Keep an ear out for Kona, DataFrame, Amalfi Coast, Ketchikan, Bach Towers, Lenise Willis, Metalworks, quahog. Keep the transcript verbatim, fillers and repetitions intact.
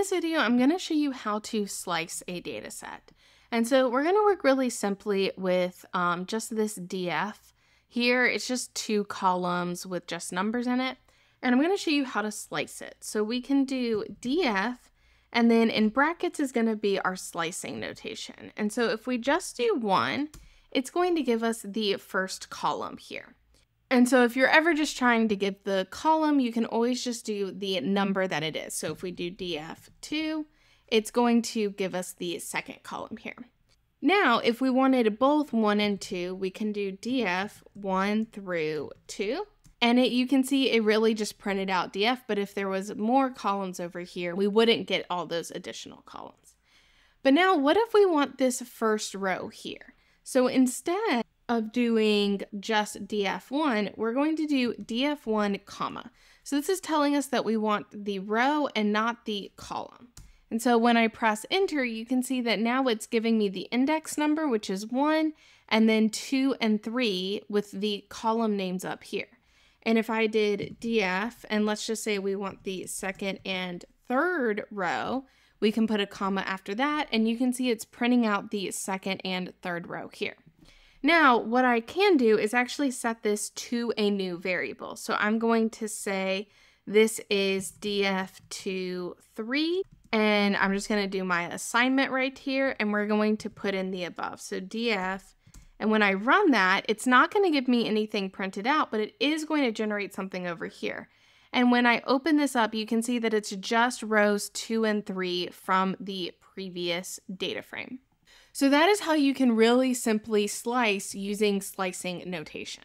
this video, I'm going to show you how to slice a data set. And so we're going to work really simply with um, just this D F. Here, it's just two columns with just numbers in it. And I'm going to show you how to slice it. So we can do D F, and then in brackets is going to be our slicing notation. And so if we just do one, it's going to give us the first column here. And so if you're ever just trying to give the column, you can always just do the number that it is. So if we do D F two, it's going to give us the second column here. Now, if we wanted both one and two, we can do D F one through two. And it, you can see it really just printed out D F, but if there was more columns over here, we wouldn't get all those additional columns. But now what if we want this first row here? So instead of doing just D F one, we're going to do D F one comma. So this is telling us that we want the row and not the column. And so when I press enter, you can see that now it's giving me the index number, which is one, and then two and three with the column names up here. And if I did D F, and let's just say we want the second and third row, we can put a comma after that, and you can see it's printing out the second and third row here. Now, what I can do is actually set this to a new variable. So I'm going to say this is D F two three, and I'm just going to do my assignment right here, and we're going to put in the above. So D F, and when I run that, it's not going to give me anything printed out, but it is going to generate something over here. And when I open this up, you can see that it's just rows two and three from the previous data frame. So that is how you can really simply slice using slicing notation.